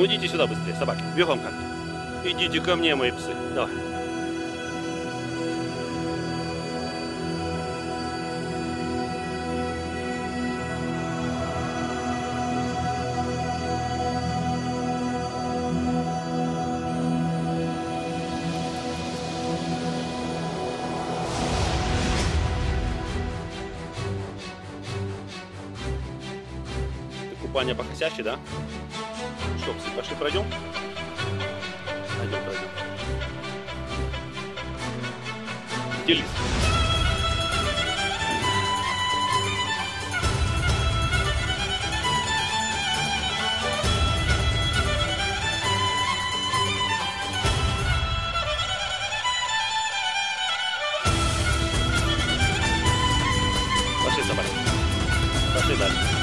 Ну идите сюда быстрее, собаки. Бегом как-то. Идите ко мне, мои псы. Давай. Баня покосящий, да? Ну что, псы, пошли пройдем? Пойдем, пройдем. Делись. Пошли, собаки. Пошли дальше.